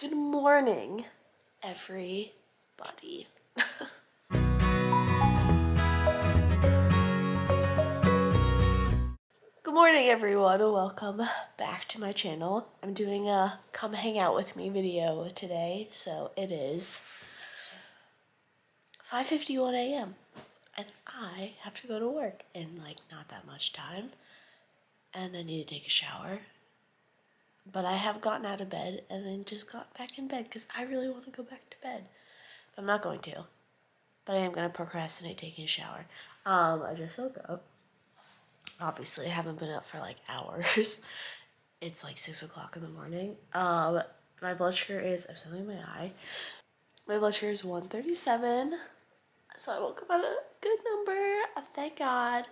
Good morning, everybody. Good morning, everyone, and welcome back to my channel. I'm doing a come hang out with me video today, so it is 5:51 a.m. and I have to go to work in like not that much time, and I need to take a shower. But I have gotten out of bed and then just got back in bed because I really want to go back to bed. I'm not going to, but I am going to procrastinate taking a shower. I just woke up. Obviously, I haven't been up for like hours. It's like 6 o'clock in the morning. My blood sugar is, I have something in my eye. My blood sugar is 137. So I woke up at a good number. Thank God.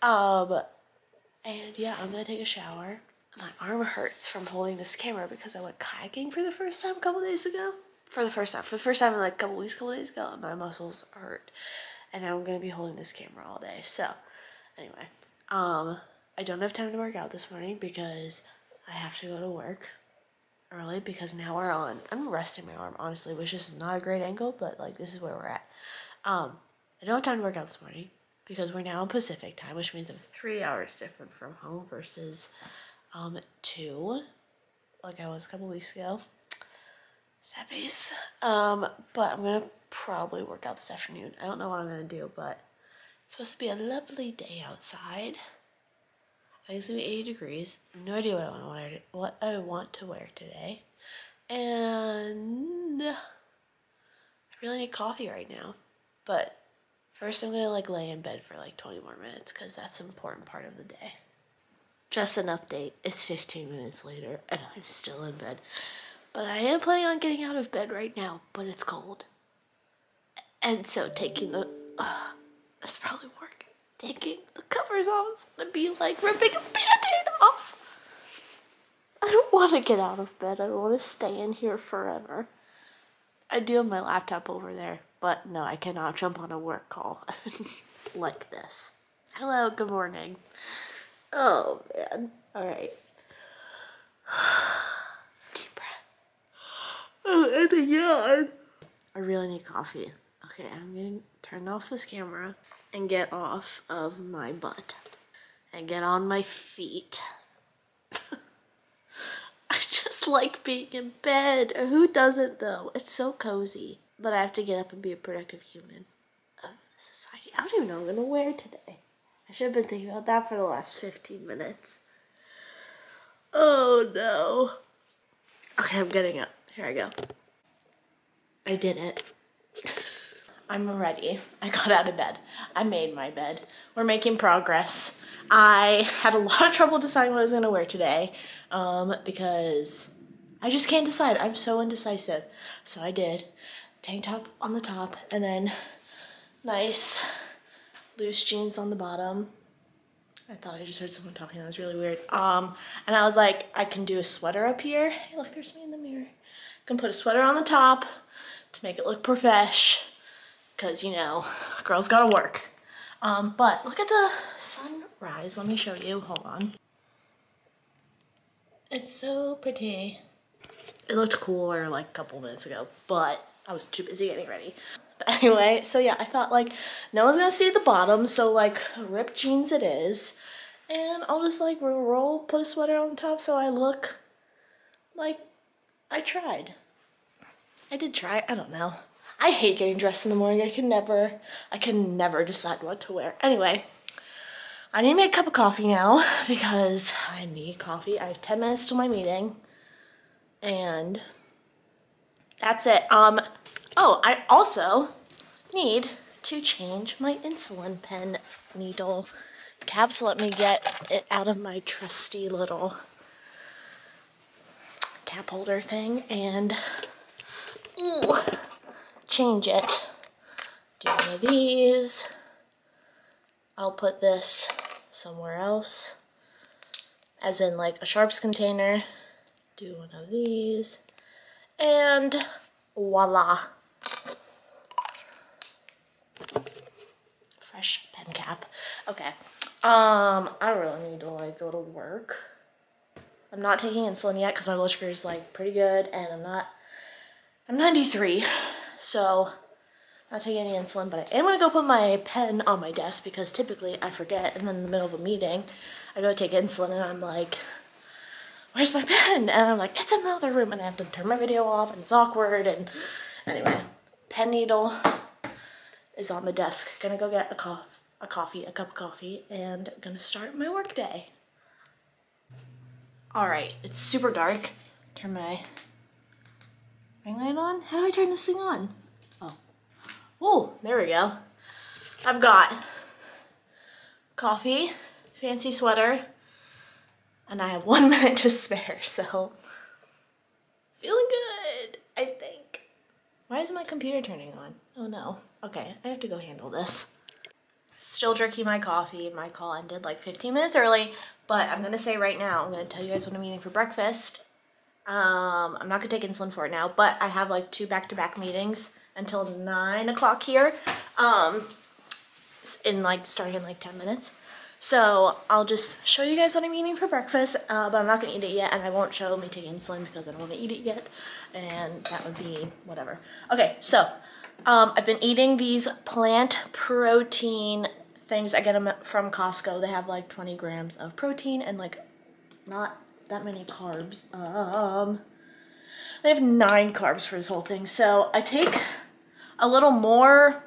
And yeah, I'm going to take a shower. My arm hurts from holding this camera because I went kayaking for the first time a couple days ago. For the first time in like a couple weeks, and my muscles hurt. And now I'm going to be holding this camera all day. So anyway, I don't have time to work out this morning because I have to go to work early because now we're on. I'm resting my arm, honestly, which is not a great angle, but like this is where we're at. I don't have time to work out this morning because we're now on Pacific time, which means I'm 3 hours different from home versus... 2, like I was a couple weeks ago. Sappies. But I'm gonna probably work out this afternoon. I don't know what I'm gonna do, but it's supposed to be a lovely day outside. I think it's gonna be 80 degrees. No idea what I want to wear. What I want to wear today, and I really need coffee right now. But first, I'm gonna like lay in bed for like 20 more minutes because that's an important part of the day. Just an update, it's 15 minutes later and I'm still in bed. But I am planning on getting out of bed right now, but it's cold. And so taking the, that's probably working. Taking the covers off is gonna be like ripping a Band-Aid off. I don't wanna get out of bed. I don't wanna stay in here forever. I do have my laptop over there, but no, I cannot jump on a work call like this. Hello, good morning. Oh, man. All right. Deep breath. Oh, and a yawn. I really need coffee. Okay, I'm going to turn off this camera and get off of my butt and get on my feet. I just like being in bed. Who doesn't, though? It's so cozy. But I have to get up and be a productive human of society. I don't even know what I'm going to wear today. I should have been thinking about that for the last 15 minutes. Oh no. Okay, I'm getting up. Here I go. I did it. I'm ready. I got out of bed. I made my bed. We're making progress. I had a lot of trouble deciding what I was gonna wear today because I just can't decide. I'm so indecisive. So I did tank top on the top and then nice loose jeans on the bottom. I thought I just heard someone talking. That was really weird. And I was like, I can do a sweater up here. Hey, look, there's me in the mirror. I can put a sweater on the top to make it look profesh. Because, you know, girls gotta work. But look at the sunrise. Let me show you. Hold on. It's so pretty. It looked cooler like a couple minutes ago, but I was too busy getting ready. But anyway, so yeah, I thought like no one's gonna see the bottom, so like ripped jeans it is, and I'll just like roll, put a sweater on top so I look like I tried. I did try, I don't know. I hate getting dressed in the morning. I can never decide what to wear. Anyway, I need to make a cup of coffee now because I need coffee. I have 10 minutes till my meeting, and that's it. Oh, I also need to change my insulin pen needle caps. Let me get it out of my trusty little cap holder thing and ooh, change it. Do one of these. I'll put this somewhere else, as in like a sharps container. Do one of these and voila. Fresh pen cap. Okay. I really need to like go to work. I'm not taking insulin yet because my blood sugar is like pretty good and I'm not I'm 93, so I'm not taking any insulin, but I am going to go put my pen on my desk because typically I forget, and then in the middle of a meeting, I go take insulin and I'm like, where's my pen? And I'm like, it's in the other room, and I have to turn my video off, and it's awkward, and anyway, pen needle is on the desk. Gonna go get a cup of coffee, and gonna start my work day. Alright, it's super dark. Turn my ring light on. How do I turn this thing on? Oh. Oh, there we go. I've got coffee, fancy sweater, and I have 1 minute to spare, so feeling good, I think. Why is my computer turning on? Oh no. Okay, I have to go handle this. Still drinking my coffee. My call ended like 15 minutes early, but I'm gonna say right now, I'm gonna tell you guys what I'm eating for breakfast. I'm not gonna take insulin for it now, but I have like 2 back-to-back meetings until 9 o'clock here, starting in like 10 minutes. So I'll just show you guys what I'm eating for breakfast, but I'm not gonna eat it yet, and I won't show me taking insulin because I don't wanna eat it yet, and that would be whatever. Okay, so I've been eating these plant protein things. I get them from Costco. They have like 20 grams of protein and like not that many carbs. They have 9 carbs for this whole thing. So I take a little more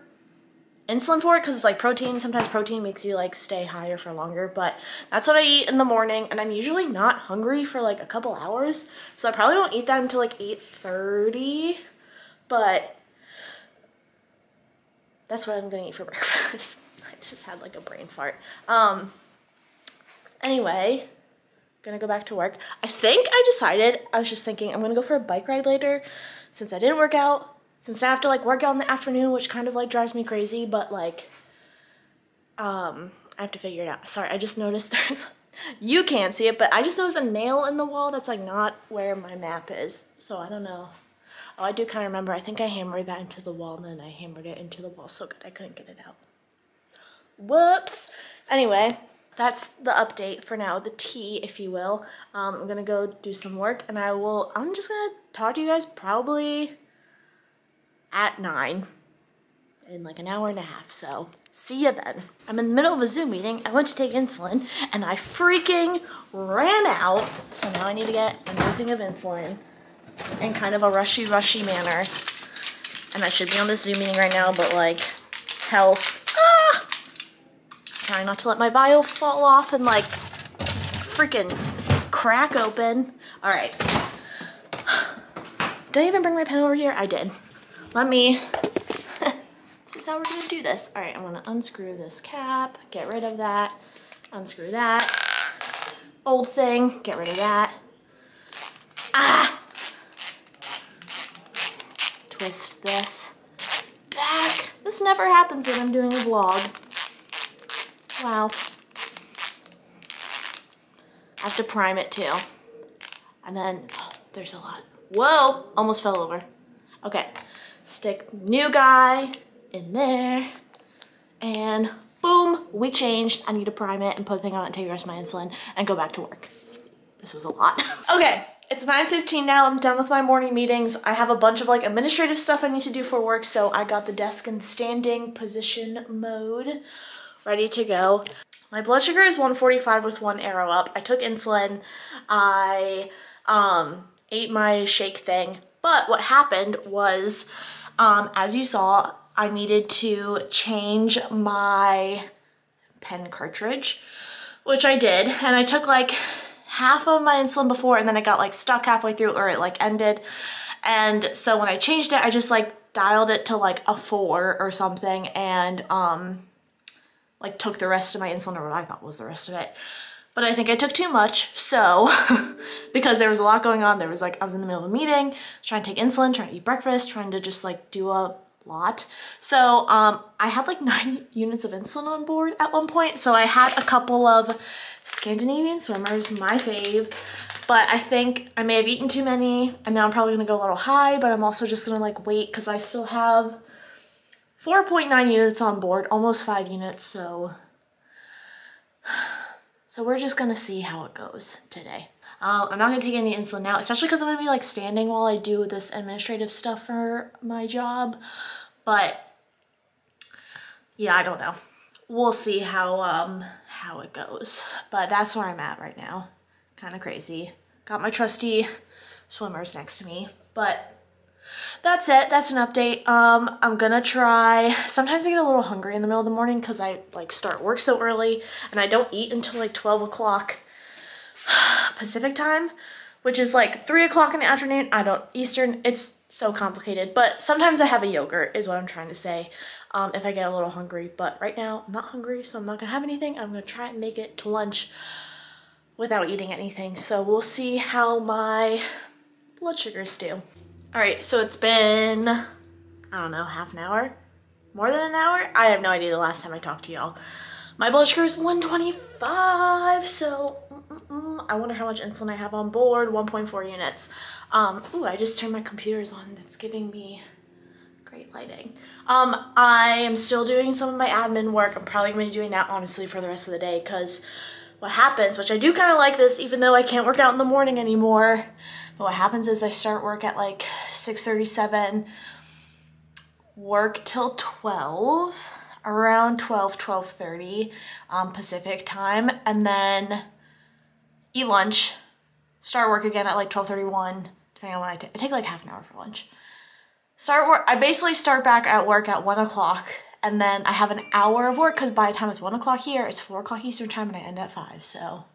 insulin for it because it's like protein. Sometimes protein makes you like stay higher for longer, but that's what I eat in the morning, and I'm usually not hungry for like a couple hours, so I probably won't eat that until like 8:30, but that's what I'm gonna eat for breakfast. I just had like a brain fart. Anyway, gonna go back to work. I think I decided, I was just thinking I'm gonna go for a bike ride later since I didn't work out. Since I have to like work out in the afternoon, which kind of like drives me crazy, but like, I have to figure it out. Sorry, I just noticed there's, you can't see it, but I just noticed a nail in the wall that's like not where my map is. So I don't know. Oh, I do kind of remember. I think I hammered that into the wall, and then I hammered it into the wall so good I couldn't get it out. Whoops. Anyway, that's the update for now, the tea, if you will. I'm gonna go do some work, and I'm just gonna talk to you guys probably at 9 in like an hour and a half, so see ya then. I'm in the middle of a Zoom meeting. I went to take insulin and I freaking ran out, so now I need to get another thing of insulin in kind of a rushy manner, and I should be on this Zoom meeting right now, but like health, trying not to let my vial fall off and like freaking crack open. All right, did I even bring my pen over here? I did. Let me, this is how we're gonna do this. All right, I'm gonna unscrew this cap, get rid of that, unscrew that, old thing, get rid of that. Ah! Twist this back. This never happens when I'm doing a vlog. Wow. I have to prime it too. And then, oh, there's a lot. Whoa, almost fell over. Okay. Stick new guy in there, and boom, we changed. I need to prime it and put a thing on it and take the rest of my insulin and go back to work. This was a lot. Okay, it's 9:15 now. I'm done with my morning meetings. I have a bunch of like administrative stuff I need to do for work, so I got the desk in standing position mode, ready to go. My blood sugar is 145 with 1 arrow up. I took insulin. I ate my shake thing. But what happened was, as you saw, I needed to change my pen cartridge, which I did, and I took like half of my insulin before, and then it got like stuck halfway through, or it like ended, and so when I changed it, I just like dialed it to like a 4 or something, and like took the rest of my insulin, or what I thought was the rest of it. But I think I took too much, so, because there was a lot going on. There was like, I was in the middle of a meeting, trying to take insulin, trying to eat breakfast, trying to just like do a lot. So I had like 9 units of insulin on board at one point. So I had a couple of Scandinavian Swimmers, my fave, but I think I may have eaten too many, and now I'm probably gonna go a little high, but I'm also just gonna like wait, cause I still have 4.9 units on board, almost 5 units, so. So we're just gonna see how it goes today. I'm not gonna take any insulin now, especially because I'm gonna be like standing while I do this administrative stuff for my job. But yeah, I don't know. We'll see how it goes. But that's where I'm at right now. Kind of crazy. Got my trusty swimmers next to me, but that's it. That's an update. I'm gonna try. Sometimes I get a little hungry in the middle of the morning because I like start work so early and I don't eat until like 12 o'clock Pacific time, which is like 3 o'clock in the afternoon. I don't Eastern. It's so complicated, but sometimes I have a yogurt is what I'm trying to say. If I get a little hungry, but right now I'm not hungry, so I'm not gonna have anything. I'm gonna try and make it to lunch without eating anything. So we'll see how my blood sugars do. All right, so it's been, I don't know, half an hour? More than an hour? I have no idea the last time I talked to y'all. My blood sugar is 125, so I wonder how much insulin I have on board, 1.4 units. Ooh, I just turned my computers on. That's giving me great lighting. I am still doing some of my admin work. I'm probably gonna be doing that, honestly, for the rest of the day, because what happens, which I do kind of like this, even though I can't work out in the morning anymore, but what happens is I start work at like 6:37, work till 12, around 12:30 Pacific time, and then eat lunch, start work again at like 12:31, depending on when I take like half an hour for lunch. Start work, I basically start back at work at 1 o'clock, and then I have an hour of work because by the time it's 1 o'clock here, it's 4 o'clock Eastern time and I end at 5, so.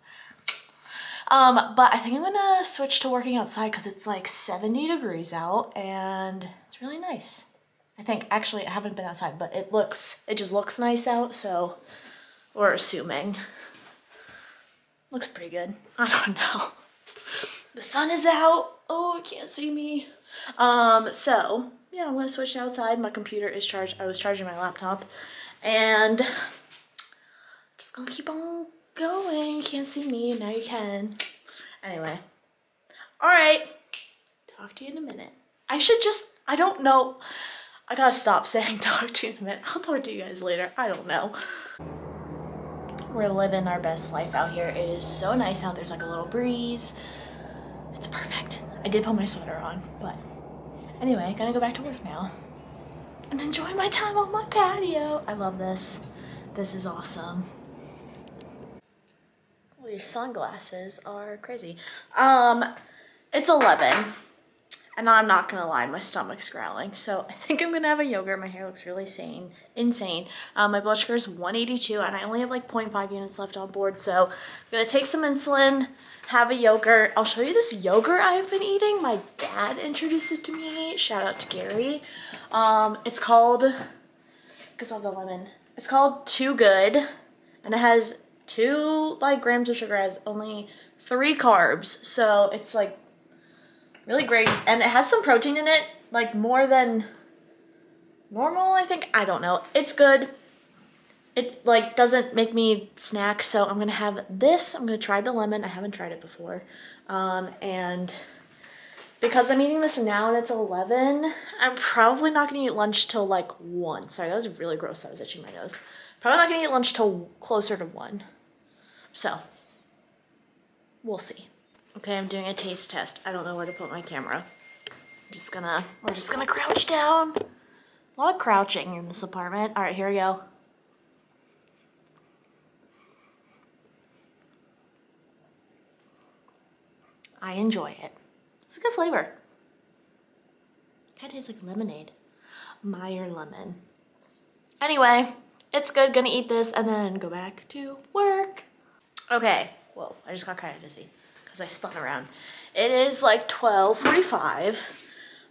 But I think I'm gonna switch to working outside because it's like 70 degrees out and it's really nice. I think, actually, I haven't been outside, but it just looks nice out, so we're assuming. Looks pretty good. I don't know. The sun is out. Oh, it can't see me. So yeah, I'm gonna switch outside. My computer is charged. I was charging my laptop and just gonna keep on going. You can't see me, now you can. Anyway, all right, talk to you in a minute. I should just, I don't know. I gotta stop saying talk to you in a minute. I'll talk to you guys later, I don't know. We're living our best life out here. It is so nice out, there's like a little breeze. It's perfect. I did put my sweater on, but anyway, I'm gonna go back to work now and enjoy my time on my patio. I love this. This is awesome. Well, your sunglasses are crazy. It's 11 and I'm not gonna lie, my stomach's growling. So I think I'm gonna have a yogurt. My hair looks really insane. My blood sugar is 182 and I only have like 0.5 units left on board. So I'm gonna take some insulin, have a yogurt. I'll show you this yogurt I've been eating. My dad introduced it to me. Shout out to Gary. It's called, because of the lemon, it's called Too Good. And it has 2 like grams of sugar, has only 3 carbs. So it's like really great. And it has some protein in it, like more than normal, I think. I don't know. It's good. It like doesn't make me snack, so I'm gonna have this. I'm gonna try the lemon. I haven't tried it before. And because I'm eating this now and it's 11, I'm probably not gonna eat lunch till like 1. Sorry, that was really gross. I was itching my nose. Probably not gonna eat lunch till closer to 1. So we'll see. Okay, I'm doing a taste test. I don't know where to put my camera. We're just gonna crouch down. A lot of crouching in this apartment. All right, here we go. I enjoy it. It's a good flavor. Kind of tastes like lemonade. Meyer lemon. Anyway, it's good. Gonna eat this and then go back to work. Okay. Whoa, I just got kind of dizzy because I spun around. It is like 12:45.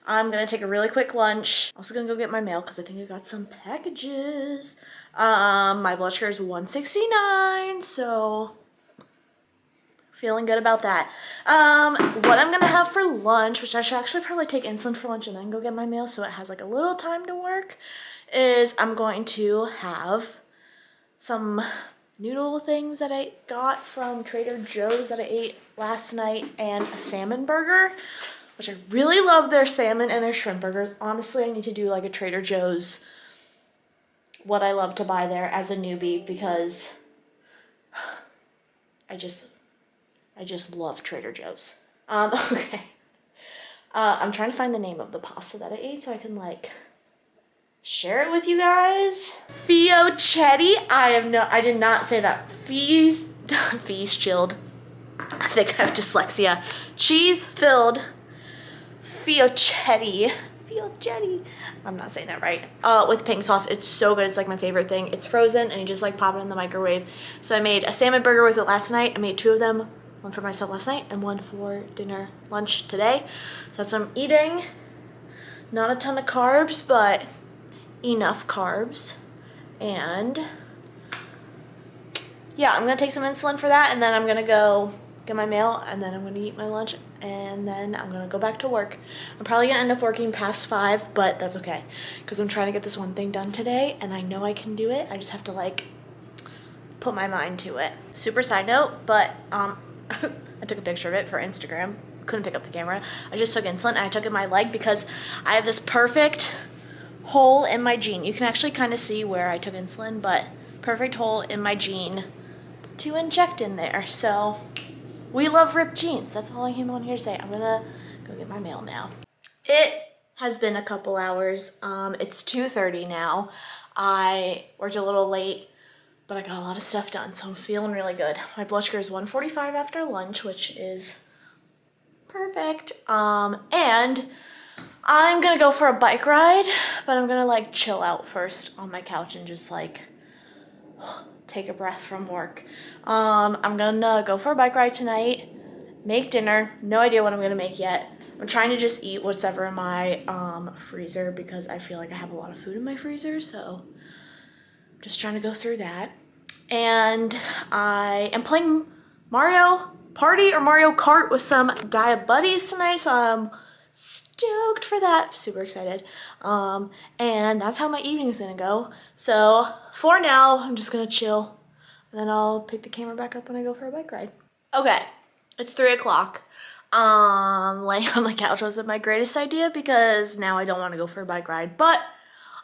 I'm gonna take a really quick lunch. Also gonna go get my mail because I think I got some packages. My blood sugar is 169, so feeling good about that. What I'm gonna have for lunch, which I should actually probably take insulin for lunch and then go get my meal so it has like a little time to work, is I'm going to have some noodle things that I got from Trader Joe's that I ate last night and a salmon burger, which I really love their salmon and their shrimp burgers. Honestly, I need to do like a Trader Joe's what I love to buy there as a newbie because I just I just love Trader Joe's. Okay. I'm trying to find the name of the pasta that I ate so I can like share it with you guys. Fiocchetti. I did not say that. Fees chilled. I think I have dyslexia. Cheese filled Fiocchetti. Fiocchetti. I'm not saying that right. With pink sauce. It's so good. It's like my favorite thing. It's frozen and you just like pop it in the microwave. So I made a salmon burger with it last night. I made two of them. One for myself last night and one for dinner, lunch today. So that's what I'm eating. Not a ton of carbs, but enough carbs. And yeah, I'm gonna take some insulin for that, and then I'm gonna go get my meal, and then I'm gonna eat my lunch, and then I'm gonna go back to work. I'm probably gonna end up working past 5, but that's okay, because I'm trying to get this one thing done today, and I know I can do it. I just have to like put my mind to it. Super side note, but I took a picture of it for Instagram. Couldn't pick up the camera. I just took insulin and I took it in my leg because I have this perfect hole in my jean. You can actually kind of see where I took insulin, but perfect hole in my jean to inject in there. So we love ripped jeans. That's all I came on here to say. I'm gonna go get my mail now. It has been a couple hours. It's 2:30 now. I worked a little late, but I got a lot of stuff done, so I'm feeling really good. My blood sugar is 145 after lunch, which is perfect. And I'm gonna go for a bike ride, but I'm gonna like chill out first on my couch and just like take a breath from work. I'm gonna go for a bike ride tonight, make dinner. No idea what I'm gonna make yet. I'm trying to just eat what's ever in my freezer because I feel like I have a lot of food in my freezer, so I'm just trying to go through that. And I am playing Mario Party or Mario Kart with some Diabuddies tonight, so I'm stoked for that. Super excited. And that's how my evening is gonna go. So for now, I'm just gonna chill, and then I'll pick the camera back up when I go for a bike ride. Okay, it's 3 o'clock. Laying on the couch wasn't my greatest idea because now I don't want to go for a bike ride, but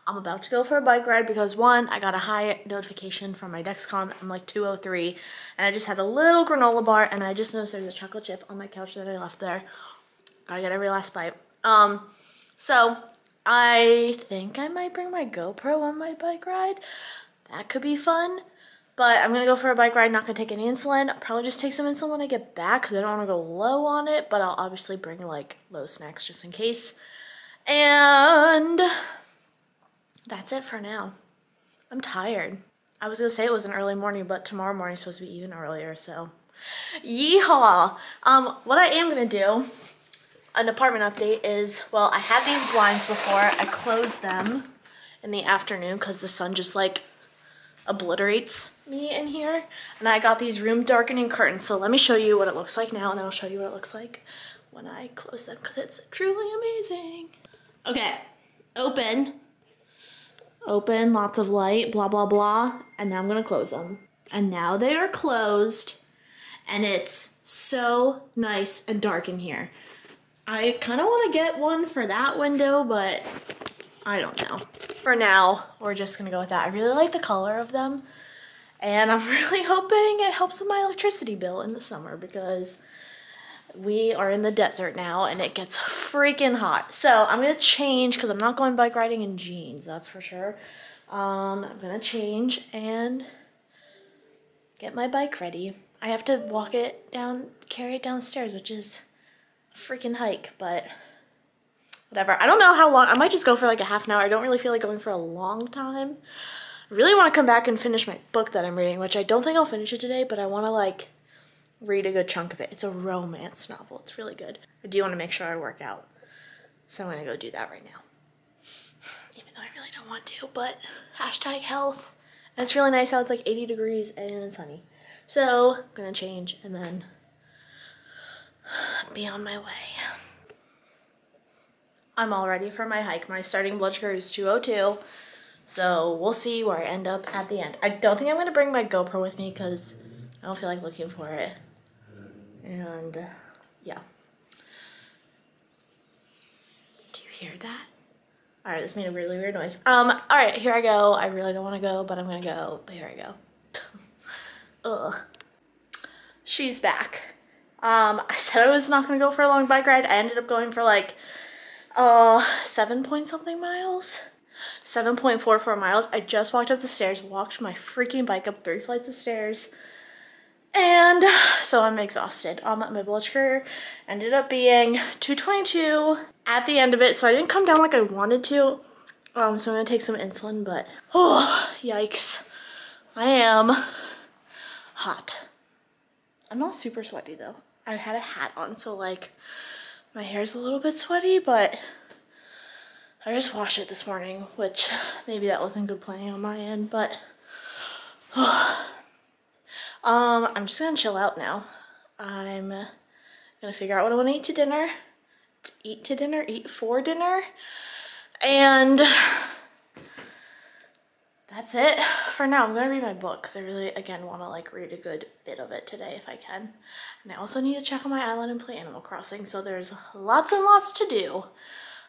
I'm about to go for a bike ride because one, I got a high notification from my Dexcom. I'm like 203, and I just had a little granola bar, and I just noticed there's a chocolate chip on my couch that I left there. Gotta get every last bite. So I think I might bring my GoPro on my bike ride. That could be fun, but I'm gonna go for a bike ride, not gonna take any insulin. I'll probably just take some insulin when I get back because I don't wanna go low on it, but I'll obviously bring like low snacks just in case. And that's it for now. I'm tired. I was gonna say it was an early morning, but tomorrow morning is supposed to be even earlier, so yeehaw. What I am gonna do, an apartment update is, well, I had these blinds before. I closed them in the afternoon because the sun just like obliterates me in here. And I got these room darkening curtains. So let me show you what it looks like now, and then I'll show you what it looks like when I close them because it's truly amazing. Okay, open, lots of light, blah, blah, blah. And now I'm gonna close them. And now they are closed, and it's so nice and dark in here. I kind of want to get one for that window, but I don't know. For now, we're just gonna go with that. I really like the color of them, and I'm really hoping it helps with my electricity bill in the summer because we are in the desert now and it gets freaking hot. So I'm gonna change because I'm not going bike riding in jeans, that's for sure. I'm gonna change and get my bike ready. I have to walk it down, carry it downstairs, which is freaking hike, but whatever. I don't know how long. I might just go for like a half an hour. I don't really feel like going for a long time. I really want to come back and finish my book that I'm reading, which I don't think I'll finish it today, but I want to like read a good chunk of it. It's a romance novel. It's really good. I do want to make sure I work out, so I'm going to go do that right now, even though I really don't want to, but hashtag health. And it's really nice how it's like 80 degrees and sunny. So I'm going to change and then be on my way. I'm all ready for my hike. My starting blood sugar is 202, so we'll see where I end up at the end. I don't think I'm gonna bring my GoPro with me because I don't feel like looking for it. And yeah. Do you hear that? All right, this made a really weird noise. All right, here I go. I really don't wanna go, but I'm gonna go, but here I go. Ugh. She's back. I said I was not going to go for a long bike ride. I ended up going for like 7 point something miles. 7.44 miles. I just walked up the stairs, walked my freaking bike up 3 flights of stairs. And so I'm exhausted. My blood sugar ended up being 222 at the end of it. So I didn't come down like I wanted to. So I'm gonna take some insulin, but oh, yikes. I am hot. I'm not super sweaty though. I had a hat on, so like my hair's a little bit sweaty, but I just washed it this morning, which maybe that wasn't good planning on my end, but I'm just gonna chill out now. I'm gonna figure out what I want to eat to dinner, eat for dinner, and that's it for now. I'm gonna read my book because I really, again, want to like read a good bit of it today if I can. And I also need to check on my island and play Animal Crossing, so there's lots and lots to do.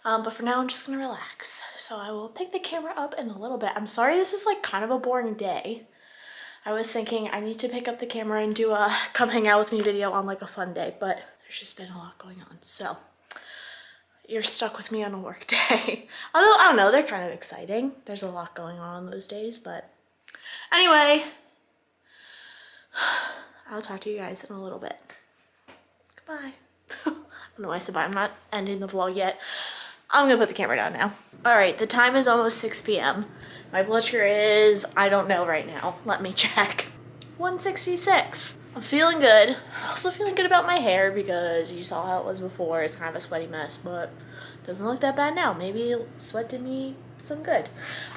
But for now, I'm just gonna relax. So I will pick the camera up in a little bit. I'm sorry this is like kind of a boring day. I was thinking I need to pick up the camera and do a come hang out with me video on like a fun day, but there's just been a lot going on. So you're stuck with me on a work day. Although, I don't know, they're kind of exciting. There's a lot going on those days, but anyway, I'll talk to you guys in a little bit. Goodbye. I don't know why I said bye. I'm not ending the vlog yet. I'm gonna put the camera down now. All right, the time is almost 6 p.m. My blood sugar is, I don't know right now. Let me check. 166. I'm feeling good. Also feeling good about my hair because you saw how it was before. It's kind of a sweaty mess, but it doesn't look that bad now. Maybe sweat did me some good.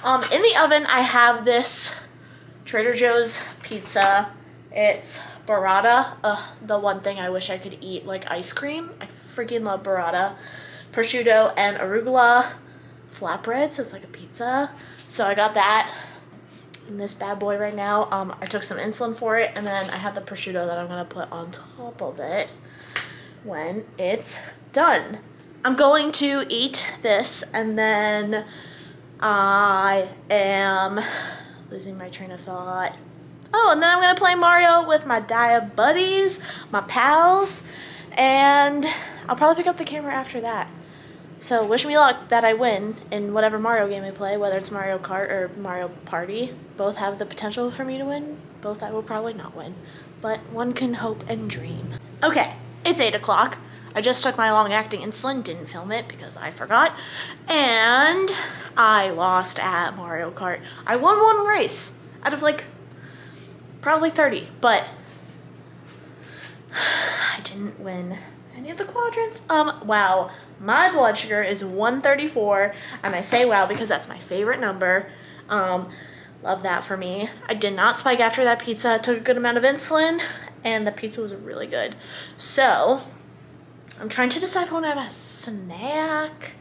In the oven, I have this Trader Joe's pizza. It's burrata. The one thing I wish I could eat like ice cream. I freaking love burrata. Prosciutto and arugula flatbread, so it's like a pizza. So I got that in this bad boy right now. I took some insulin for it, and then I have the prosciutto that I'm gonna put on top of it when it's done. I'm going to eat this, and then I am losing my train of thought. Oh, and then I'm gonna play Mario with my Diabuddies, my pals, and I'll probably pick up the camera after that. So wish me luck that I win in whatever Mario game I play, whether it's Mario Kart or Mario Party. Both have the potential for me to win. Both I will probably not win, but one can hope and dream. Okay, it's 8 o'clock. I just took my long-acting insulin, didn't film it because I forgot, and I lost at Mario Kart. I won one race out of like probably 30, but I didn't win any of the quadrants. Wow. My blood sugar is 134, and I say wow because that's my favorite number. Love that for me. I did not spike after that pizza. I took a good amount of insulin, and the pizza was really good. So I'm trying to decide if I want to have a snack.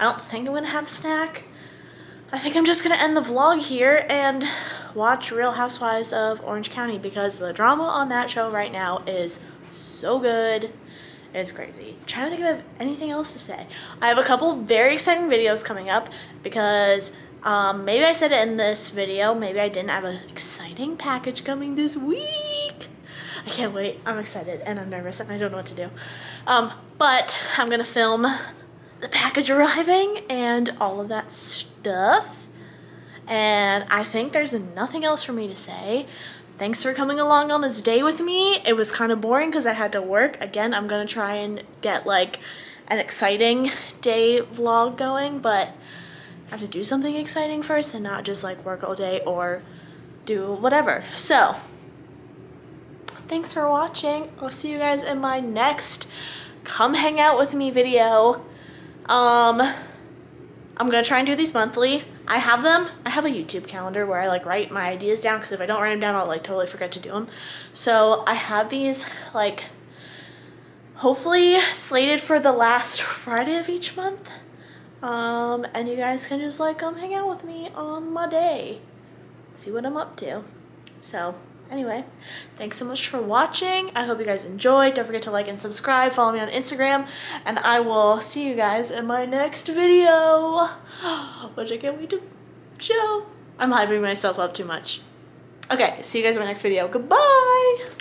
I don't think I'm going to have a snack. I think I'm just going to end the vlog here and watch Real Housewives of Orange County because the drama on that show right now is so good. It's crazy. I'm trying to think of anything else to say. I have a couple very exciting videos coming up because maybe I said it in this video, maybe I didn't. I have an exciting package coming this week. I can't wait. I'm excited and I'm nervous and I don't know what to do. But I'm gonna film the package arriving and all of that stuff. And I think there's nothing else for me to say. Thanks for coming along on this day with me. It was kind of boring because I had to work. Again, I'm gonna try and get like an exciting day vlog going, but I have to do something exciting first and not just like work all day or do whatever. So, thanks for watching. I'll see you guys in my next come hang out with me video. I'm gonna try and do these monthly. I have them. I have a YouTube calendar where I like write my ideas down because if I don't write them down, I'll like totally forget to do them. So I have these like hopefully slated for the last Friday of each month. And you guys can just like come hang out with me on my day. See what I'm up to. So anyway, thanks so much for watching. I hope you guys enjoyed. Don't forget to like and subscribe. Follow me on Instagram. And I will see you guys in my next video, which I can't wait to show. I'm hyping myself up too much. Okay, see you guys in my next video. Goodbye.